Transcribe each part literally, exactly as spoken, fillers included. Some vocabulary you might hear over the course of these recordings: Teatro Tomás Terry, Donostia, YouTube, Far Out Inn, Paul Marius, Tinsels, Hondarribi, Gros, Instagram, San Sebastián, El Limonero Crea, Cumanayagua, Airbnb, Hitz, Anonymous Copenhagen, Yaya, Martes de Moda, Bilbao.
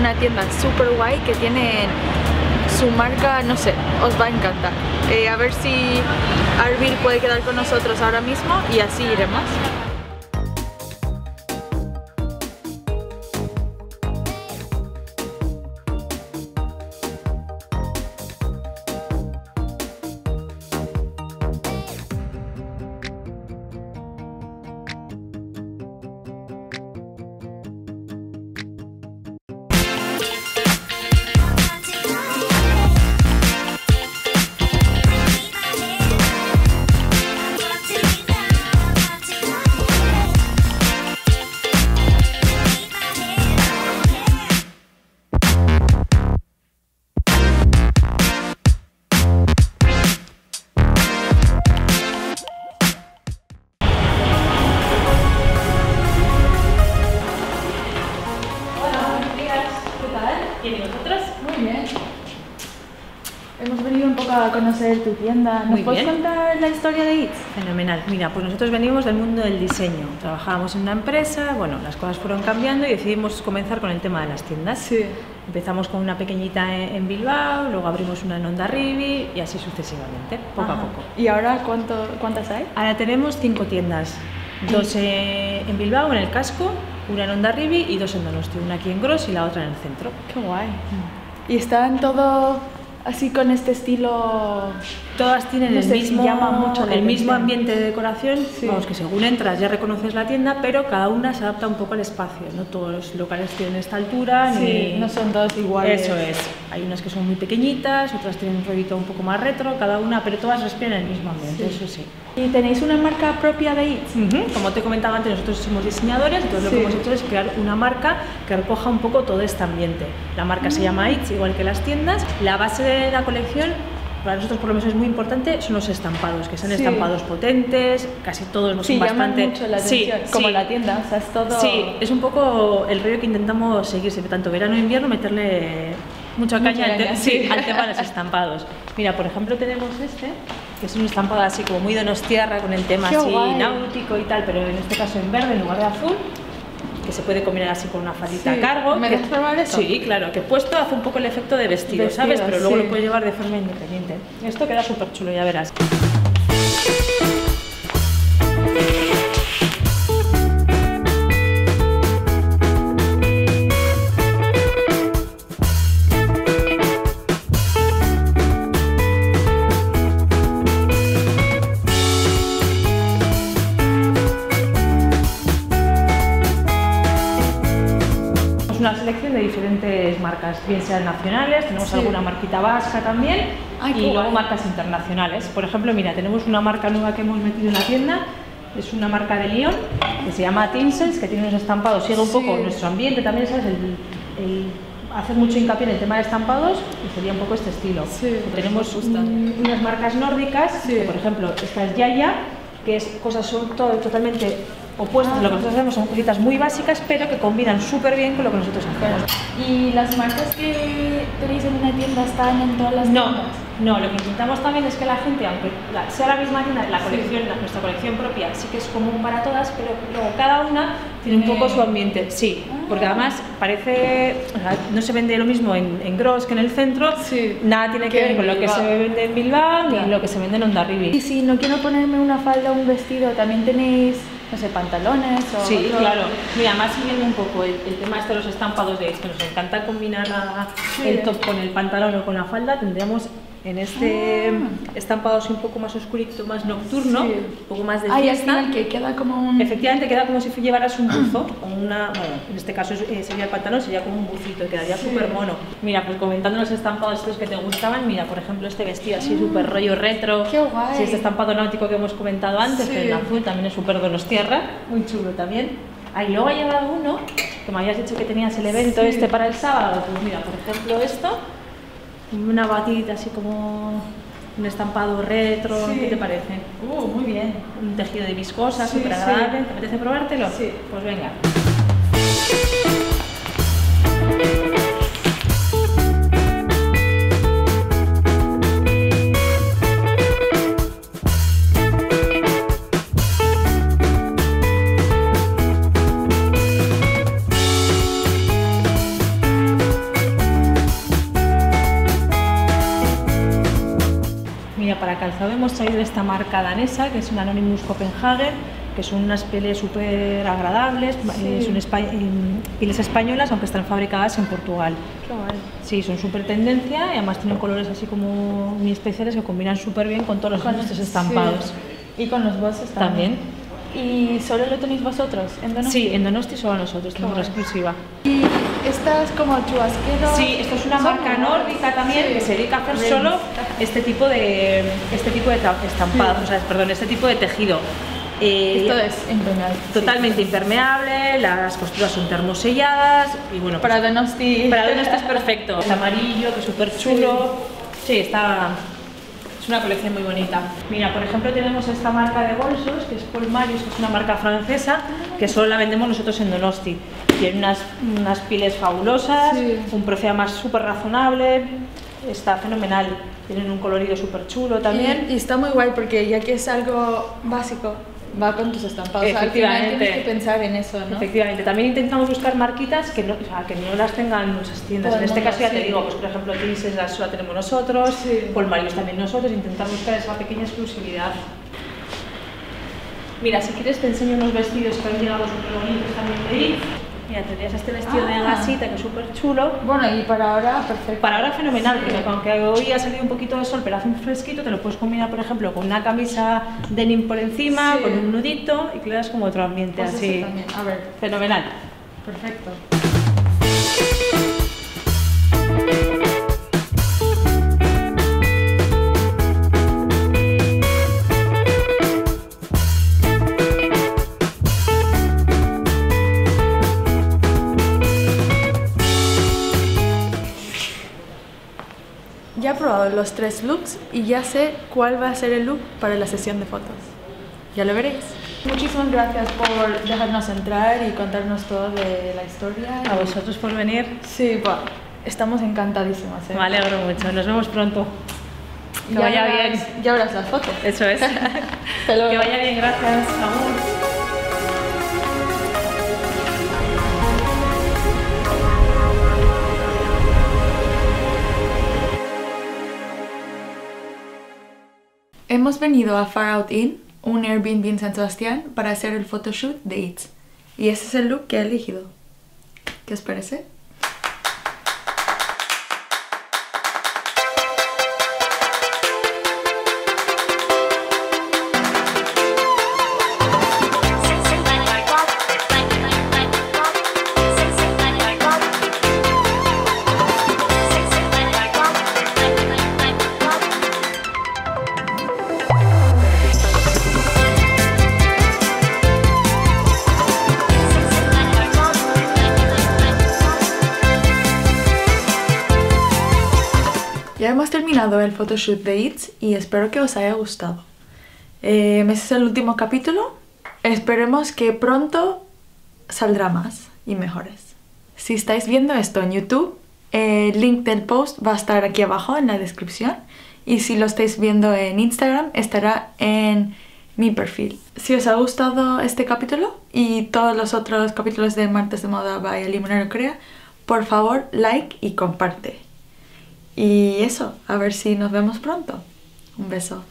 una tienda super guay que tienen su marca, no sé, os va a encantar. Eh, a ver si Arvil puede quedar con nosotros ahora mismo y así iremos. A conocer tu tienda. ¿Nos puedes contar la historia de Hitz? Fenomenal. Mira, pues nosotros venimos del mundo del diseño. Trabajábamos en una empresa, bueno, las cosas fueron cambiando y decidimos comenzar con el tema de las tiendas. Sí. Empezamos con una pequeñita en Bilbao, luego abrimos una en Hondarribi y así sucesivamente, poco Ajá. a poco. ¿Y ahora cuánto, cuántas hay? Ahora tenemos cinco tiendas, dos en Bilbao, en el casco, una en Hondarribi y dos en Donostia, una aquí en Gros y la otra en el centro. ¡Qué guay! Mm. ¿Y están todo...? Así con este estilo... Todas tienen no el, sé, mismo, llama mucho el mismo ambiente de decoración, sí. Vamos, que según entras ya reconoces la tienda, pero cada una se adapta un poco al espacio, no todos los locales tienen esta altura, sí, ni... no son todos iguales. Eso es, hay unas que son muy pequeñitas, otras tienen un rollito un poco más retro, cada una, pero todas respiran el mismo ambiente, sí. Eso sí. ¿Y tenéis una marca propia de Hitz? Uh-huh. Como te comentaba antes, nosotros somos diseñadores, entonces sí. Lo que hemos hecho es crear una marca que recoja un poco todo este ambiente. La marca uh-huh. se llama Hitz, igual que las tiendas. La base de la colección, para nosotros por lo menos es muy importante, son los estampados, que son sí. estampados potentes, casi todos nos sí, son bastante... Mucho la atención, sí, como sí. la tienda, o sea, es todo... Sí, es un poco el rollo que intentamos seguir siempre, tanto verano e invierno, meterle mucha caña, mucha caña al, sí. al tema de los estampados. Mira, por ejemplo, tenemos este, que es un estampado así como muy donostiarra, con el tema Qué así guay. náutico y tal, pero en este caso en verde en lugar de azul, que se puede combinar así con una faldita sí. a cargo. ¿Me dejas probar eso? Sí, claro, que puesto hace un poco el efecto de vestido, vestido ¿sabes? Pero luego sí. lo puedes llevar de forma independiente. Esto queda súper chulo, ya verás. Una selección de diferentes marcas, bien sean nacionales, tenemos sí. alguna marquita vasca también Ay, y luego guay. marcas internacionales. Por ejemplo, mira, tenemos una marca nueva que hemos metido en la tienda, es una marca de Lyon que se llama Tinsels, que tiene unos estampados, sigue un sí. poco nuestro ambiente también, ¿sabes? El, el hacer mucho hincapié en el tema de estampados y sería un poco este estilo. Sí, tenemos un, unas marcas nórdicas, sí. que, por ejemplo, esta es Yaya, que es cosas son todo, totalmente opuestas ah, a lo que nosotros hacemos, son cositas muy básicas pero que combinan súper bien con lo que nosotros hacemos. ¿Y las marcas que tenéis en una tienda están en todas las no, tiendas? No, lo que intentamos también es que la gente, aunque sea la misma tienda, la colección, sí. la, nuestra colección propia sí que es común para todas, pero luego cada una tiene un poco su ambiente, sí, ah. porque además parece, o sea, no se vende lo mismo en, en Gros que en el centro, sí. nada tiene que ver con lo que se vende en Bilbao ni claro. lo que se vende en Hondarribi. Y si no quiero ponerme una falda o un vestido, también tenéis... no sé, pantalones o... Sí, otro... claro. Mira, más siguiendo un poco el, el tema este de los estampados de que nos encanta combinar la, sí. el top con el pantalón o con la falda, tendríamos en este ah. estampado así un poco más oscurito, más nocturno, sí. un poco más de fiesta. Ah, y que queda como un... Efectivamente, queda como si llevaras un buzo, o una... bueno, en este caso eh, sería el pantalón, sería como un buzito, quedaría súper sí. mono. Mira, pues comentando los estampados estos que te gustaban, mira, por ejemplo, este vestido así mm. súper rollo retro. ¡Qué guay! Sí, este estampado náutico que hemos comentado antes, sí. pero en azul también es súper donostiarra, muy chulo también. Ah, y luego ha llegado uno, que me habías dicho que tenías el evento sí. este para el sábado, pues mira, por ejemplo, esto... una batita así como un estampado retro, sí. ¿qué te parece? Uh, muy bien, un tejido de viscosa, súper sí, agradable, sí. ¿te apetece probártelo? Sí. Pues venga. hemos traído esta marca danesa, que es un Anonymous Copenhagen, que son unas pieles súper agradables, sí. Son espa pieles españolas, aunque están fabricadas en Portugal. Qué guay. Sí, son súper tendencia y además tienen colores así como muy especiales que combinan súper bien con todos los con nuestros estampados. Sí. Y con los bosses también. ¿También? ¿Y solo lo tenéis vosotros en Donostia? Sí, en Donostia solo nosotros, tenemos la exclusiva. ¿Y esta es como chubasquero? Sí, esto es una marca nórdica también, sí, que se dedica a hacer Rins. solo este tipo de, este tipo de estampados, sí. o sea, perdón, este tipo de tejido. Eh, Esto es impermeable. Totalmente sí. impermeable, las costuras son termoselladas y bueno. Para pues, Donosti. Para Donosti es perfecto. Es amarillo, que es súper chulo. Sí, sí está, es una colección muy bonita. Mira, por ejemplo, tenemos esta marca de bolsos, que es Paul Marius, que es una marca francesa, que solo la vendemos nosotros en Donosti. Tiene unas, unas pieles fabulosas, sí. un precio más súper razonable, está fenomenal. Tienen un colorido súper chulo también. Y, y está muy guay porque ya que es algo básico, va con tus estampados. Efectivamente. O sea, al final tienes que pensar en eso, ¿no? Efectivamente. También intentamos buscar marquitas que no, o sea, que no las tengan muchas tiendas. Todo en este mundo, caso ya sí. te digo, pues por ejemplo, Tinsels la tenemos nosotros, sí. Paul Marius también nosotros, intentamos buscar esa pequeña exclusividad. Mira, si quieres te enseño unos vestidos que han llegado súper bonitos también de Hitz. Mira, tendrías este vestido ah. de gasita que es súper chulo. Bueno, y para ahora, perfecto. Para ahora fenomenal, sí. porque aunque hoy ha salido un poquito de sol, pero hace un fresquito, te lo puedes combinar, por ejemplo, con una camisa denim por encima, sí. con un nudito, y que le das como otro ambiente pues así. A ver. Fenomenal. Perfecto. Ya he probado los tres looks y ya sé cuál va a ser el look para la sesión de fotos. Ya lo veréis. Muchísimas gracias por dejarnos entrar y contarnos todo de la historia. A vosotros por venir. Sí, pues, estamos encantadísimas. ¿eh? Me alegro mucho. Nos vemos pronto. Que ya vaya verás, bien. Ya verás las fotos. Eso es. Que vaya bien. Gracias. Agur. Hemos venido a Far Out Inn, un Airbnb en San Sebastián, para hacer el photoshoot de Hitz. Y ese es el look que he elegido. ¿Qué os parece? Hemos terminado el photoshoot de Hitz y espero que os haya gustado. Eh, ese es el último capítulo. Esperemos que pronto saldrá más y mejores. Si estáis viendo esto en YouTube, el link del post va a estar aquí abajo en la descripción. Y si lo estáis viendo en Instagram, estará en mi perfil. Si os ha gustado este capítulo y todos los otros capítulos de Martes de Moda by Limonero Crea, por favor, like y comparte. Y eso, a ver si nos vemos pronto. Un beso.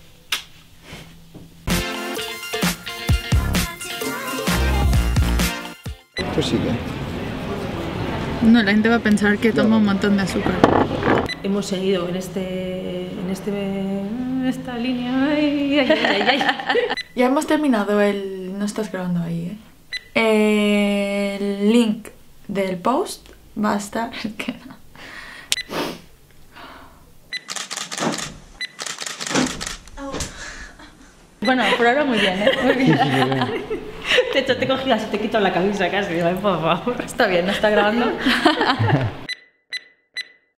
Tú sigue. No, la gente va a pensar que toma un montón de azúcar. Hemos seguido en este... en este... en esta línea... Ay, ay, ay, ay, ay. Ya hemos terminado el... No estás grabando ahí, ¿eh? El link del post va a estar... que no. Bueno, por ahora muy bien, ¿eh? Muy bien. De hecho, te cogí así, te quito la camisa casi, por favor. Está bien, ¿no está grabando?